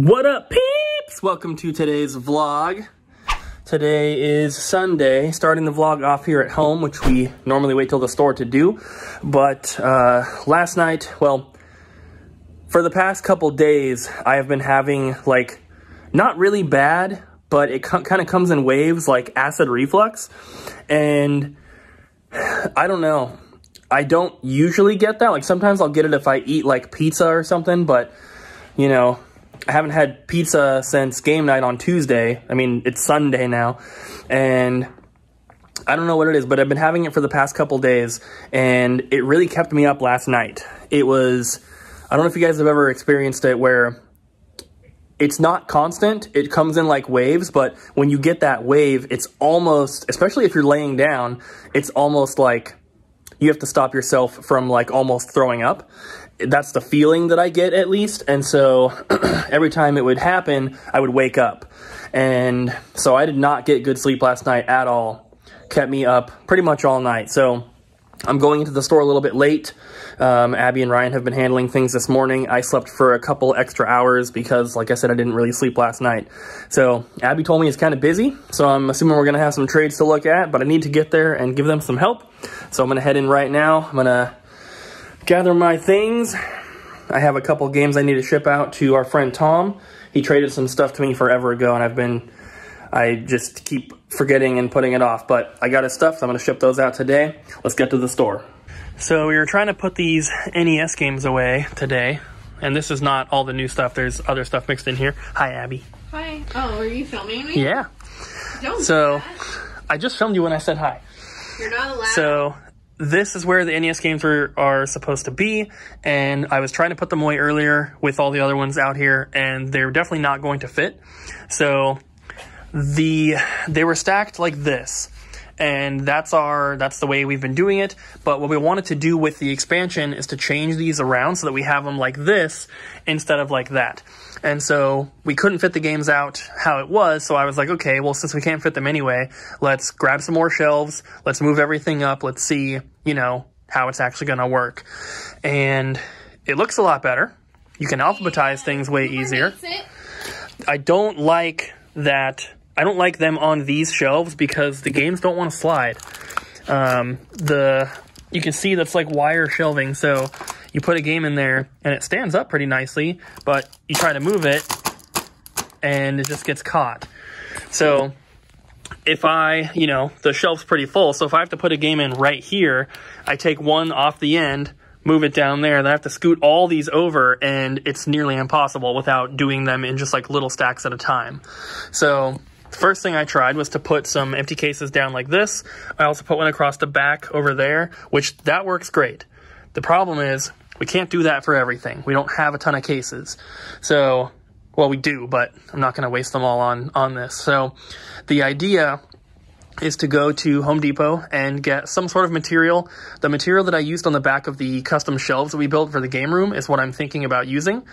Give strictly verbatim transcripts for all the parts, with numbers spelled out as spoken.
What up, peeps? Welcome to today's vlog. Today is Sunday, starting the vlog off here at home, which we normally wait till the store to do. But uh, last night, well, for the past couple days, I have been having, like, not really bad, but it kind of comes in waves, like acid reflux. And I don't know. I don't usually get that. Like, sometimes I'll get it if I eat, like, pizza or something, but, you know, I haven't had pizza since game night on Tuesday. I mean, it's Sunday now, and I don't know what it is, but I've been having it for the past couple days, and it really kept me up last night. It was, I don't know if you guys have ever experienced it, where it's not constant. It comes in like waves, but when you get that wave, it's almost, especially if you're laying down, it's almost like you have to stop yourself from, like, almost throwing up. That's the feeling that I get, at least. And so every time it would happen, I would wake up. And so I did not get good sleep last night at all. Kept me up pretty much all night. So I'm going into the store a little bit late. Um, Abby and Ryan have been handling things this morning. I slept for a couple extra hours because, like I said, I didn't really sleep last night. So Abby told me it's kind of busy, so I'm assuming we're going to have some trades to look at, but I need to get there and give them some help. So I'm going to head in right now. I'm going to gather my things. I have a couple games I need to ship out to our friend Tom. He traded some stuff to me forever ago, and I've been, I just keep forgetting and putting it off, but I got his stuff, so I'm going to ship those out today. Let's get to the store. So we were trying to put these N E S games away today, and this is not all the new stuff. There's other stuff mixed in here. Hi, Abby. Hi. Oh, are you filming me? Yeah. Don't so, do that. I just filmed you when I said hi. You're not allowed. So this is where the N E S games are, are supposed to be, and I was trying to put them away earlier with all the other ones out here, and they're definitely not going to fit. So the they were stacked like this. And that's our, that's the way we've been doing it. But what we wanted to do with the expansion is to change these around so that we have them like this instead of like that. And so we couldn't fit the games out how it was. So I was like, okay, well, since we can't fit them anyway, let's grab some more shelves. Let's move everything up. Let's see, you know, how it's actually going to work. And it looks a lot better. You can alphabetize things way easier. I don't like that. I don't like them on these shelves because the games don't want to slide. Um, the you can see that's like wire shelving, so you put a game in there and it stands up pretty nicely, but you try to move it and it just gets caught. So if I, you know, the shelf's pretty full, so if I have to put a game in right here, I take one off the end, move it down there, and I have to scoot all these over, and it's nearly impossible without doing them in just like little stacks at a time. So the first thing I tried was to put some empty cases down like this. I also put one across the back over there, which that works great. The problem is we can't do that for everything. We don't have a ton of cases. So, well, we do, but I'm not going to waste them all on, on this. So the idea is to go to Home Depot and get some sort of material. The material that I used on the back of the custom shelves that we built for the game room is what I'm thinking about using.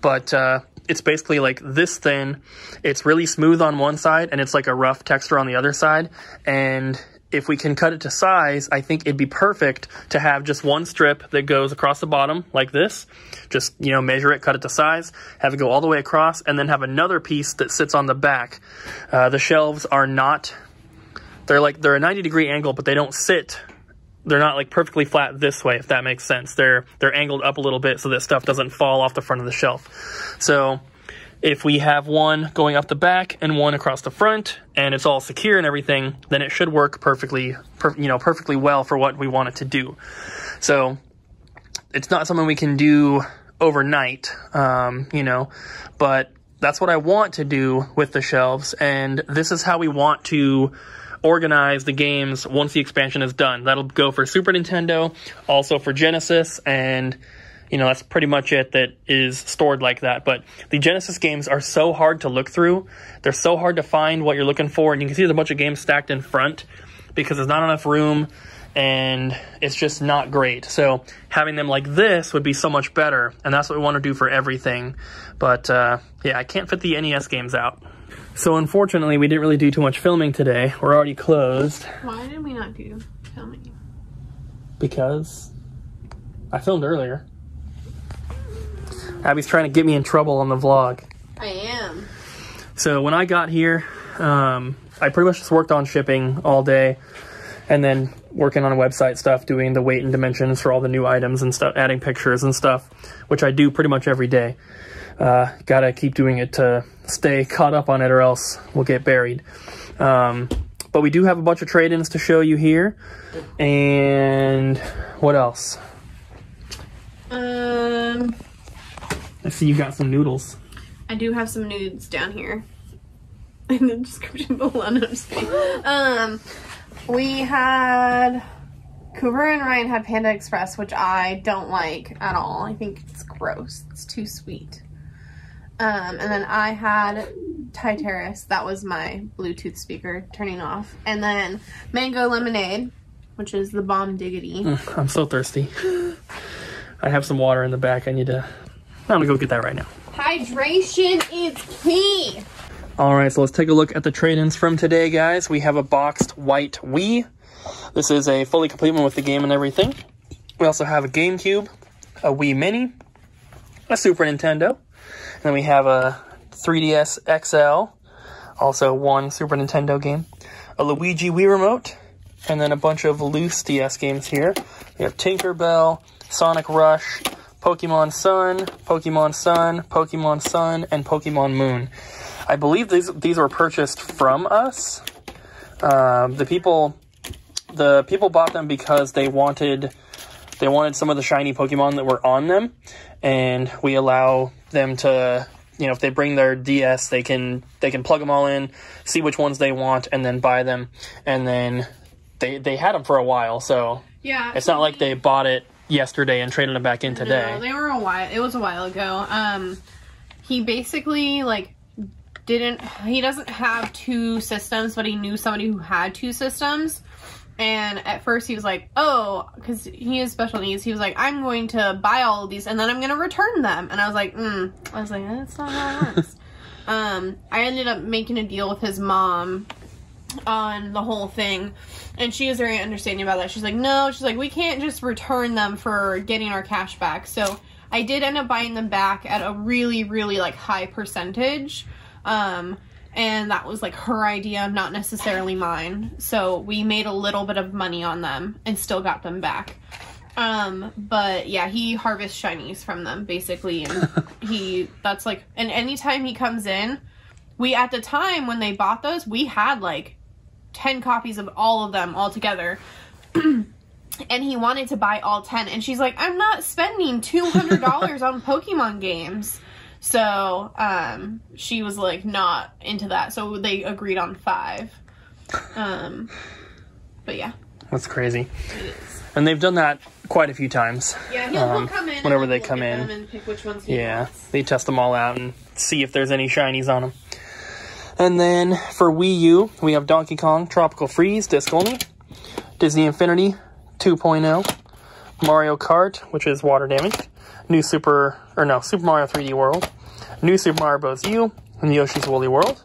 But uh, it's basically like this thin. It's really smooth on one side, and it's like a rough texture on the other side. And if we can cut it to size, I think it'd be perfect to have just one strip that goes across the bottom like this. Just, you know, measure it, cut it to size, have it go all the way across, and then have another piece that sits on the back. Uh, the shelves are not... They're like, they're a ninety degree angle, but they don't sit. They're not like perfectly flat this way, if that makes sense. They're, they're angled up a little bit so that stuff doesn't fall off the front of the shelf. So if we have one going up the back and one across the front, and it's all secure and everything, then it should work perfectly, per, you know, perfectly well for what we want it to do. So it's not something we can do overnight, um, you know, but that's what I want to do with the shelves. And this is how we want to organize the games once the expansion is done. That'll go for Super Nintendo, also for Genesis, and, you know, that's pretty much it that is stored like that. But the Genesis games are so hard to look through. They're so hard to find what you're looking for, and you can see there's a bunch of games stacked in front because there's not enough room, and it's just not great. So having them like this would be so much better, and that's what we want to do for everything. But, uh, yeah, I can't fit the N E S games out. So unfortunately, we didn't really do too much filming today. We're already closed. Why did we not do filming? Because I filmed earlier. Abby's trying to get me in trouble on the vlog. I am. So when I got here, um, I pretty much just worked on shipping all day and then working on website stuff, doing the weight and dimensions for all the new items and stuff, adding pictures and stuff, which I do pretty much every day. Uh, gotta keep doing it to stay caught up on it or else we'll get buried. Um, but we do have a bunch of trade-ins to show you here. And what else? Um, I see you got some noodles. I do have some nudes down here in the description below. No, I'm just kidding. Um, we had Cooper and Ryan had Panda Express, which I don't like at all. I think it's gross. It's too sweet. Um, and then I had Thai Terrace. That was my Bluetooth speaker turning off. And then Mango Lemonade, which is the bomb diggity. I'm so thirsty. I have some water in the back. I need to. I'm gonna go get that right now. Hydration is key. All right, so let's take a look at the trade-ins from today, guys. We have a boxed white Wii. This is a fully complete one with the game and everything. We also have a GameCube, a Wii Mini, a Super Nintendo, and then we have a three D S X L, also one Super Nintendo game, a Luigi Wii remote, and then a bunch of loose D S games here. We have Tinkerbell, Sonic Rush, Pokemon Sun, Pokemon Sun, Pokemon Sun, and Pokemon Moon. I believe these these were purchased from us. Um, the people the people bought them because they wanted they wanted some of the shiny Pokemon that were on them, and we allow them to, you know, if they bring their D S, they can they can plug them all in, see which ones they want, and then buy them. And then they they had them for a while, so yeah, it's not like they bought it yesterday and traded them back in today. No, they were a while. It was a while ago. Um, he basically like didn't. He doesn't have two systems, but he knew somebody who had two systems. And at first he was like, "Oh," because he has special needs. He was like, "I'm going to buy all of these and then I'm going to return them." And I was like, mm. "I was like, that's not how it works." um, I ended up making a deal with his mom on the whole thing, and she is very understanding about that. She's like, no, she's like, we can't just return them for getting our cash back. So I did end up buying them back at a really, really like high percentage, um, and that was like her idea, not necessarily mine. So we made a little bit of money on them and still got them back. Um, but yeah, he harvests shinies from them basically, and he that's like, and anytime he comes in, we at the time when they bought those, we had like ten copies of all of them all together. And he wanted to buy all ten, and she's like, I'm not spending two hundred dollars on Pokemon games. So um she was like not into that, so they agreed on five. Um but yeah, that's crazy. It is. And they've done that quite a few times. Yeah, he'll, um, he'll come in whenever they come in and pick which ones he yeah wants. They test them all out and see if there's any shinies on them. And then for Wii U, we have Donkey Kong Tropical Freeze, disc only, Disney Infinity two point oh, Mario Kart, which is water damaged, New Super, or no, Super Mario three D World, New Super Mario Bros. U, and Yoshi's Woolly World.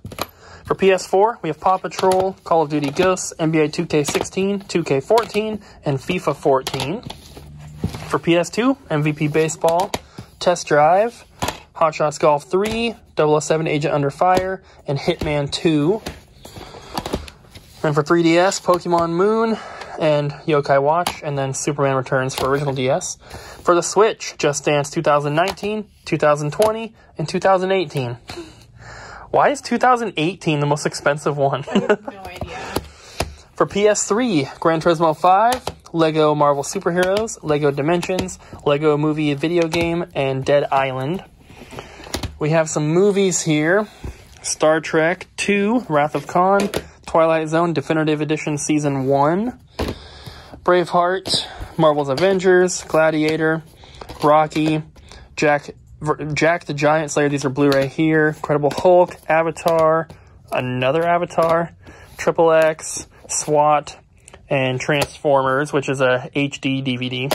For P S four, we have Paw Patrol, Call of Duty Ghosts, N B A two K sixteen, two K fourteen, and FIFA fourteen. For P S two, M V P Baseball, Test Drive, Hot Shots Golf three, double oh seven Agent Under Fire, and Hitman two. And for three D S, Pokemon Moon and Yo-Kai Watch, and then Superman Returns for original D S. For the Switch, Just Dance two thousand nineteen, two thousand twenty, and two thousand eighteen. Why is two thousand eighteen the most expensive one? I have no idea. For P S three, Gran Turismo five, Lego Marvel Superheroes, Lego Dimensions, Lego Movie Video Game, and Dead Island. We have some movies here. Star Trek two, Wrath of Khan, Twilight Zone Definitive Edition Season one, Braveheart, Marvel's Avengers, Gladiator, Rocky, Jack, Jack the Giant Slayer, these are Blu-ray here, Incredible Hulk, Avatar, another Avatar, Triple X, SWAT, and Transformers, which is a H D D V D.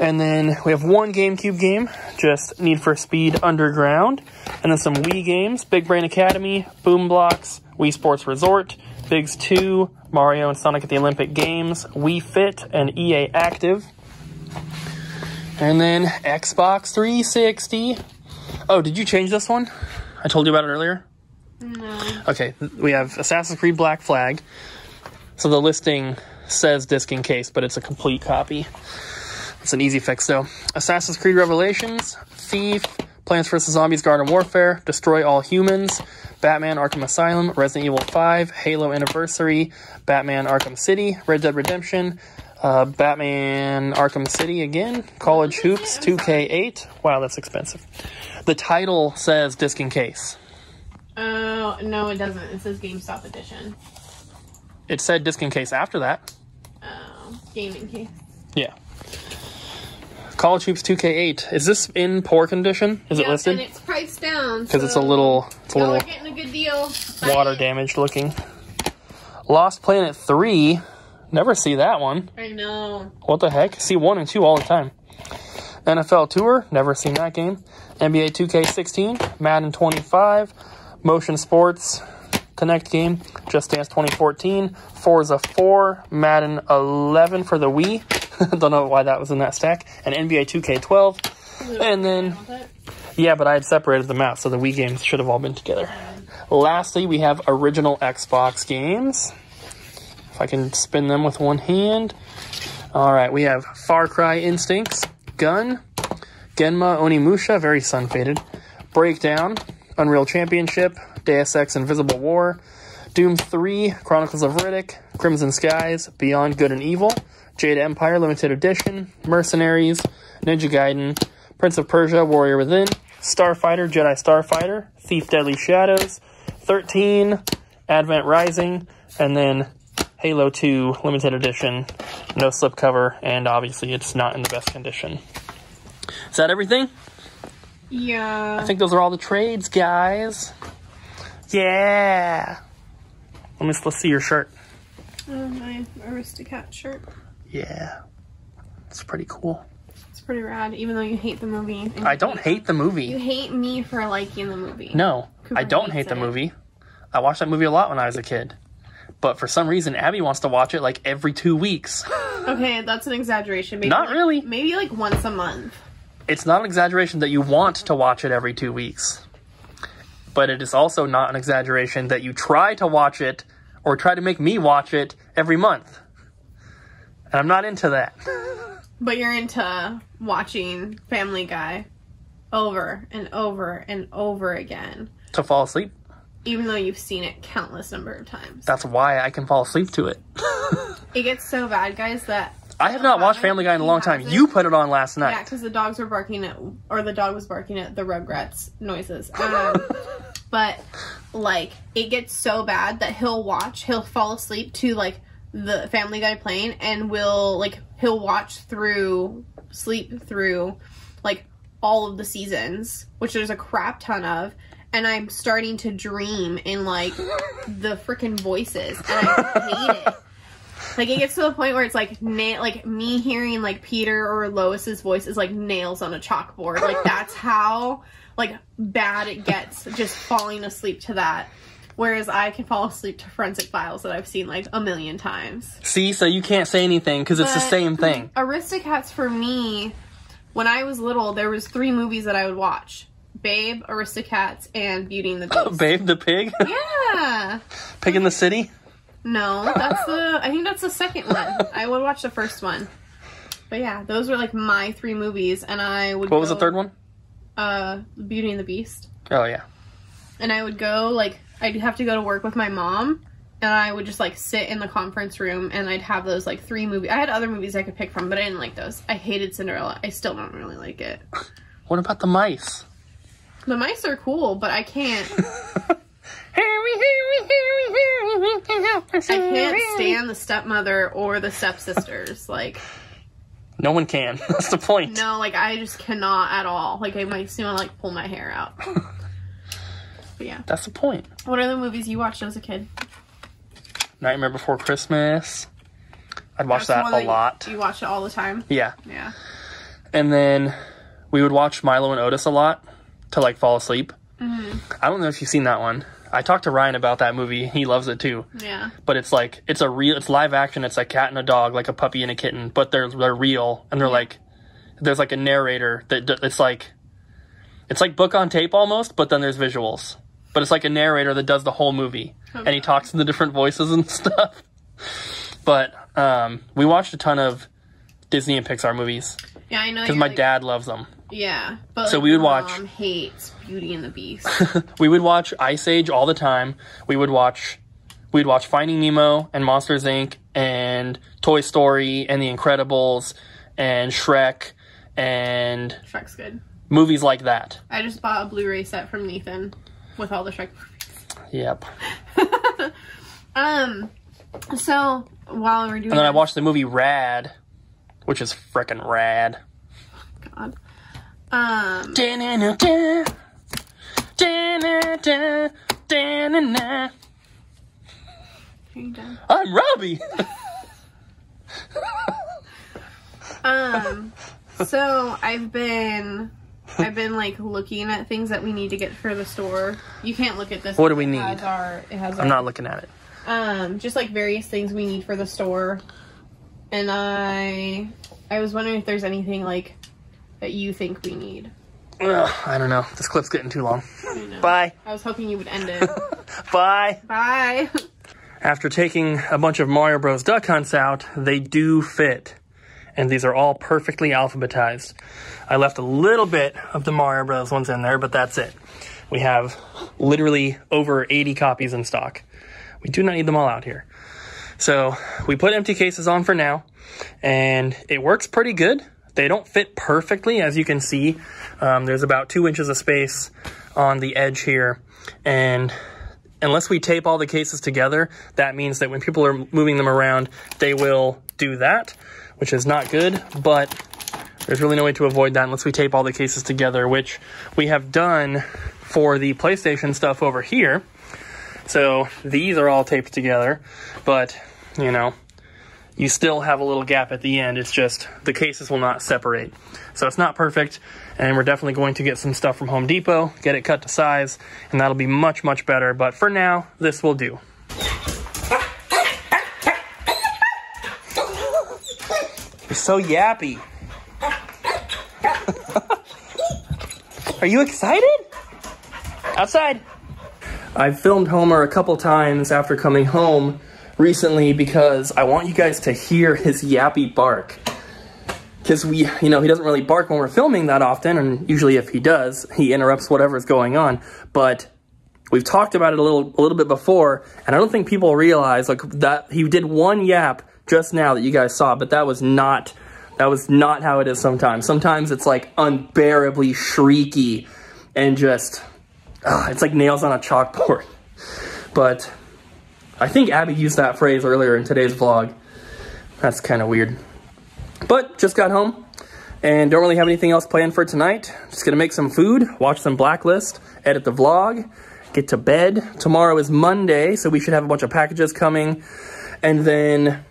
And then we have one GameCube game, just Need for Speed Underground. And then some Wii games, Big Brain Academy, Boom Blocks, Wii Sports Resort, Biggs two, Mario and Sonic at the Olympic Games, Wii Fit, and E A Active. And then Xbox three sixty. Oh, did you change this one? I told you about it earlier? No. Okay, we have Assassin's Creed Black Flag. So the listing says disc in case, but it's a complete copy. It's an easy fix, though. Assassin's Creed Revelations, Thief, Plants versus. Zombies Garden Warfare, Destroy All Humans, Batman Arkham Asylum, Resident Evil five, Halo Anniversary, Batman Arkham City, Red Dead Redemption, uh, Batman Arkham City again, College Hoops, two K eight. Wow, that's expensive. The title says disc in case. Oh, no, it doesn't. It says GameStop Edition. It said disc in case after that. Oh, game in case. Yeah. College Hoops two K eight. Is this in poor condition? Is yep, it listed? And it's priced down. Because so it's a little, it's a little getting a good deal. Water damaged looking. Lost Planet three. Never see that one. I know. What the heck? See one and two all the time. N F L Tour. Never seen that game. N B A two K sixteen. Madden twenty-five. Motion Sports Connect game. Just Dance twenty fourteen. Forza four. Madden eleven for the Wii. Don't know why that was in that stack. And N B A two K twelve. And then, yeah, but I had separated them out, so the Wii games should have all been together. Lastly, we have original Xbox games. If I can spin them with one hand. All right, we have Far Cry Instincts, Gun, Genma Onimusha, very sun-faded, Breakdown, Unreal Championship, Deus Ex Invisible War, Doom three, Chronicles of Riddick, Crimson Skies, Beyond Good and Evil, Jade Empire Limited Edition, Mercenaries, Ninja Gaiden, Prince of Persia, Warrior Within, Starfighter, Jedi Starfighter, Thief Deadly Shadows, thirteen, Advent Rising, and then Halo two Limited Edition, no slipcover, and obviously it's not in the best condition. Is that everything? Yeah. I think those are all the trades, guys. Yeah. Let me let's see your shirt. Oh, my Aristocat shirt. Yeah, it's pretty cool. It's pretty rad, even though you hate the movie. I don't hate the movie. You hate me for liking the movie. No, Cooper I don't hate the it. movie. I watched that movie a lot when I was a kid. But for some reason, Abby wants to watch it like every two weeks. Okay, that's an exaggeration. Maybe not like, really. Maybe like once a month. It's not an exaggeration that you want to watch it every two weeks. But it is also not an exaggeration that you try to watch it or try to make me watch it every month. And I'm not into that. But you're into watching Family Guy over and over and over again. To fall asleep. Even though you've seen it countless number of times. That's why I can fall asleep to it. It gets so bad, guys, that... I have not watched Family Guy in a long time. You put it on last night. Yeah, because the dogs were barking at... Or the dog was barking at the Rugrats noises. Um, but, like, it gets so bad that he'll watch, he'll fall asleep to, like... the Family Guy playing, and will like he'll watch through sleep through like all of the seasons, which there's a crap ton of, and I'm starting to dream in like the freaking voices, and I hate it. Like it gets to the point where it's like na like me hearing like Peter or Lois's voice is like nails on a chalkboard. Like that's how like bad it gets, just falling asleep to that. Whereas I can fall asleep to Forensic Files that I've seen, like, a million times. See? So you can't say anything, because it's the same thing. Aristocats, for me, when I was little, there was three movies that I would watch. Babe, Aristocats, and Beauty and the Beast. Oh, Babe the Pig? Yeah! Pig in the City? No, that's the... I think that's the second one. I would watch the first one. But yeah, those were, like, my three movies, and I would What go, was the third one? Uh, Beauty and the Beast. Oh, yeah. And I would go, like... I'd have to go to work with my mom, and I would just, like, sit in the conference room, and I'd have those, like, three movies. I had other movies I could pick from, but I didn't like those. I hated Cinderella. I still don't really like it. What about the mice? The mice are cool, but I can't. I can't stand the stepmother or the stepsisters, like... No one can. That's the point. No, like, I just cannot at all. Like, I might soon, like, pull my hair out. But yeah. That's the point. What are the movies you watched as a kid? Nightmare Before Christmas. I'd watch that a lot. You watch it all the time? Yeah. Yeah. And then we would watch Milo and Otis a lot to, like, fall asleep. Mm-hmm. I don't know if you've seen that one. I talked to Ryan about that movie. He loves it, too. Yeah. But it's, like, it's a real, it's live action. It's a cat and a dog, like a puppy and a kitten. But they're, they're real. And they're, yeah. like, there's, like, a narrator that it's, like... It's like book on tape almost, but then there's visuals. But it's like a narrator that does the whole movie. Okay. And he talks in the different voices and stuff. But um, we watched a ton of Disney and Pixar movies. Yeah, I know. Because my like, dad loves them. Yeah. But so like, we would watch. Mom hates Beauty and the Beast. We would watch Ice Age all the time. We would watch. We'd watch Finding Nemo and Monsters, Incorporated and Toy Story and The Incredibles and Shrek and... Shrek's good. Movies like that. I just bought a Blu-ray set from Nathan with all the Shrek movies. Yep. um, so, while we're doing... And then that, I watched the movie Rad, which is frickin' rad. God. Um... Da-na-na-da, da-na-da, da-na-na. I'm Robbie. um so I've been I've been like looking at things that we need to get for the store. You can't look at this. What do we need? It has our, it has I'm our, not looking at it. Um just like various things we need for the store. And I I was wondering if there's anything like that you think we need. Ugh, I don't know. This clip's getting too long. I know. Bye. I was hoping you would end it. Bye. Bye. After taking a bunch of Mario Bros. Duck Hunts out, they do fit. And these are all perfectly alphabetized. I left a little bit of the Mario Bros. Ones in there, but that's it. We have literally over eighty copies in stock. We do not need them all out here. So we put empty cases on for now, and it works pretty good. They don't fit perfectly, as you can see. Um, there's about two inches of space on the edge here, and unless we tape all the cases together, that means that when people are moving them around, they will do that, which is not good, but there's really no way to avoid that unless we tape all the cases together, which we have done for the PlayStation stuff over here. So these are all taped together, but, you know, you still have a little gap at the end. It's just the cases will not separate. So it's not perfect, and we're definitely going to get some stuff from Home Depot, get it cut to size, and that'll be much, much better. But for now, this will do. You're so yappy. Are you excited? Outside. I've filmed Homer a couple times after coming home recently because I want you guys to hear his yappy bark. Because we, you know, he doesn't really bark when we're filming that often, and usually if he does, he interrupts whatever's going on. But we've talked about it a little, a little bit before, and I don't think people realize like that he did one yap just now that you guys saw, but that was not, that was not how it is sometimes. Sometimes it's like unbearably shrieky and just, uh, it's like nails on a chalkboard. But I think Abby used that phrase earlier in today's vlog. That's kind of weird. But just got home and don't really have anything else planned for tonight. Just gonna make some food, watch some Blacklist, edit the vlog, get to bed. Tomorrow is Monday, so we should have a bunch of packages coming. And then,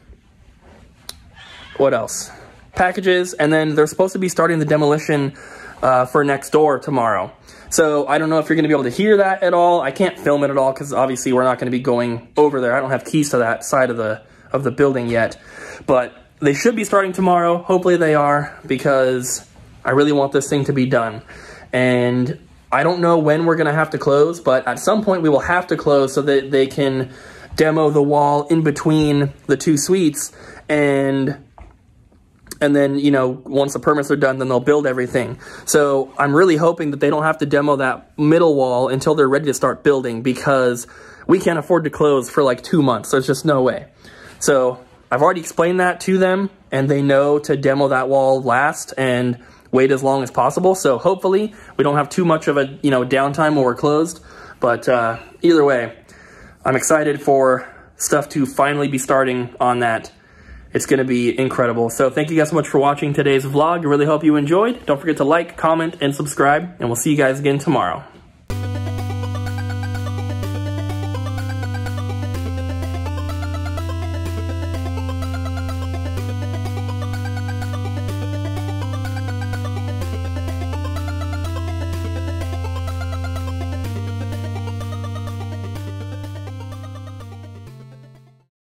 what else? Packages, and then they're supposed to be starting the demolition uh, for next door tomorrow. So I don't know if you're gonna be able to hear that at all. I can't film it at all because obviously we're not gonna be going over there. I don't have keys to that side of the, of the building yet, but they should be starting tomorrow. Hopefully they are, because I really want this thing to be done. And I don't know when we're gonna have to close, but at some point we will have to close so that they can demo the wall in between the two suites, and and then, you know, once the permits are done, then they'll build everything. So I'm really hoping that they don't have to demo that middle wall until they're ready to start building, because we can't afford to close for like two months. There's just no way. So I've already explained that to them, and they know to demo that wall last and wait as long as possible. So hopefully we don't have too much of a, you know, downtime when we're closed. But uh, either way, I'm excited for stuff to finally be starting on that. It's going to be incredible. So thank you guys so much for watching today's vlog. I really hope you enjoyed. Don't forget to like, comment, and subscribe, and we'll see you guys again tomorrow.